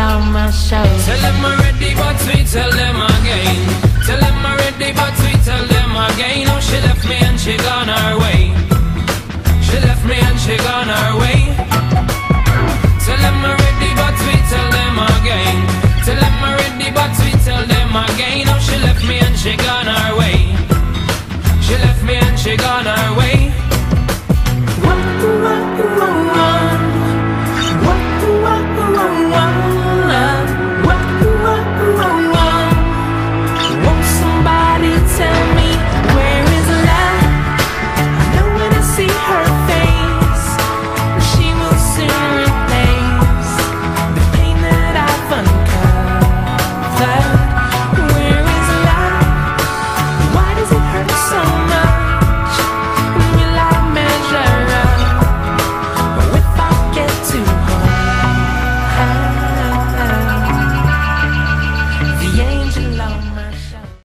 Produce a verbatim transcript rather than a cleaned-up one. all on my shows. Tell them I'm ready, but we tell them again. Tell them I'm ready, but we tell them again. Oh, she left me and she gone her way. She left me and she gone her way. Tell them I'm ready, but we tell them again. Tell them I'm ready, but we tell them again. Oh, she left me and she gone her way. She left me and she gone